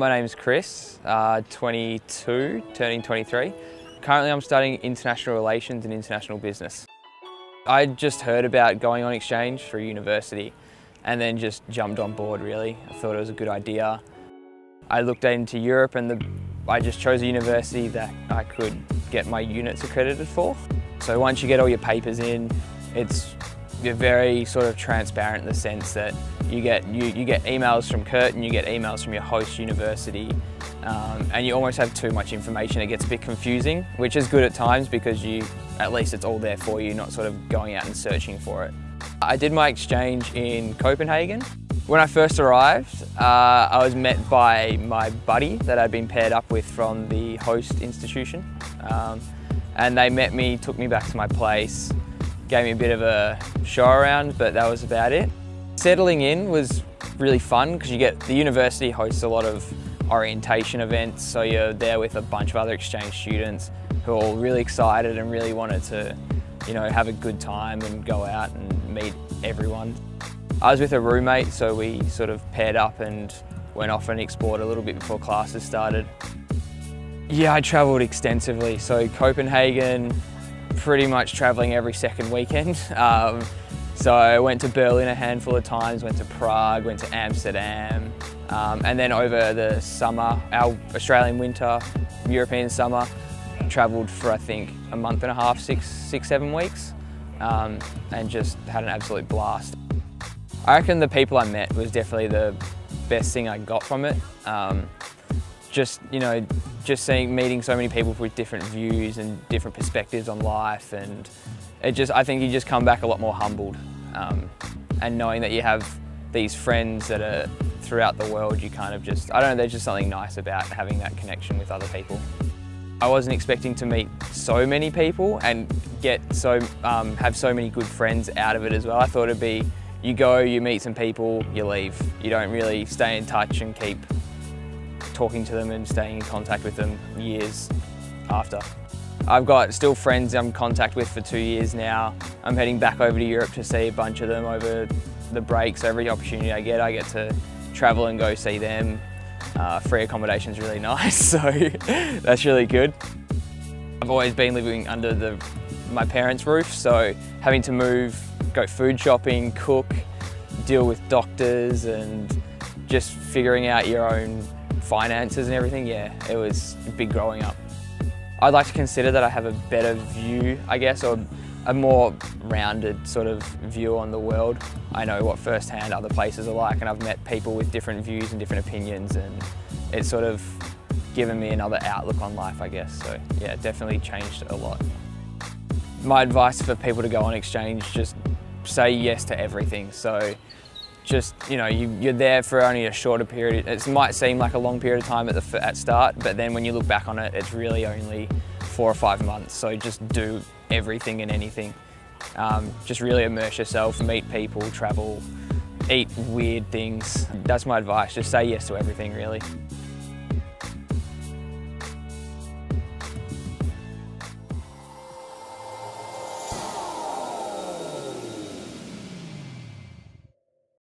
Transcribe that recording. My name's Chris, 22, turning 23. Currently I'm studying international relations and international business. I just heard about going on exchange through university and then just jumped on board really. I thought it was a good idea. I looked into Europe and I just chose a university that I could get my units accredited for. So once you get all your papers in, you're very sort of transparent in the sense that you get emails from Curtin, you get emails from your host university, and you almost have too much information. It gets a bit confusing, which is good at times because at least it's all there for you, not sort of going out and searching for it. I did my exchange in Copenhagen. When I first arrived, I was met by my buddy that I'd been paired up with from the host institution, and they met me, took me back to my place, gave me a bit of a show around, but that was about it. Settling in was really fun because the university hosts a lot of orientation events, so you're there with a bunch of other exchange students who are all really excited and really wanted to, you know, have a good time and go out and meet everyone. I was with a roommate, so we sort of paired up and went off and explored a little bit before classes started. Yeah, I travelled extensively, so Copenhagen, pretty much travelling every second weekend. So I went to Berlin a handful of times, went to Prague, went to Amsterdam, and then over the summer, our Australian winter, European summer, travelled for I think a month and a half, six, 7 weeks, and just had an absolute blast. I reckon the people I met was definitely the best thing I got from it. Just meeting so many people with different views and different perspectives on life, and I think you just come back a lot more humbled, and knowing that you have these friends that are throughout the world, you kind of I don't know, there's just something nice about having that connection with other people. I wasn't expecting to meet so many people and have so many good friends out of it as well. I thought it'd be, you go, you meet some people, you leave. You don't really stay in touch and keep talking to them and staying in contact with them years after. I've got still friends I'm in contact with for 2 years now. I'm heading back over to Europe to see a bunch of them over the breaks. Every opportunity I get to travel and go see them. Free accommodation's really nice, so that's really good. I've always been living under my parents' roof, so having to move, go food shopping, cook, deal with doctors, and just figuring out your own finances and everything, yeah, it was big growing up. I'd like to consider that I have a better view, I guess, or a more rounded sort of view on the world. I know what firsthand other places are like, and I've met people with different views and different opinions, and it's sort of given me another outlook on life, I guess. So yeah, definitely changed a lot. My advice for people to go on exchange, just say yes to everything. So just, you know, you're there for only a shorter period. It might seem like a long period of time at start, but then when you look back on it, it's really only 4 or 5 months. So just do everything and anything. Just really immerse yourself, meet people, travel, eat weird things. That's my advice, just say yes to everything really.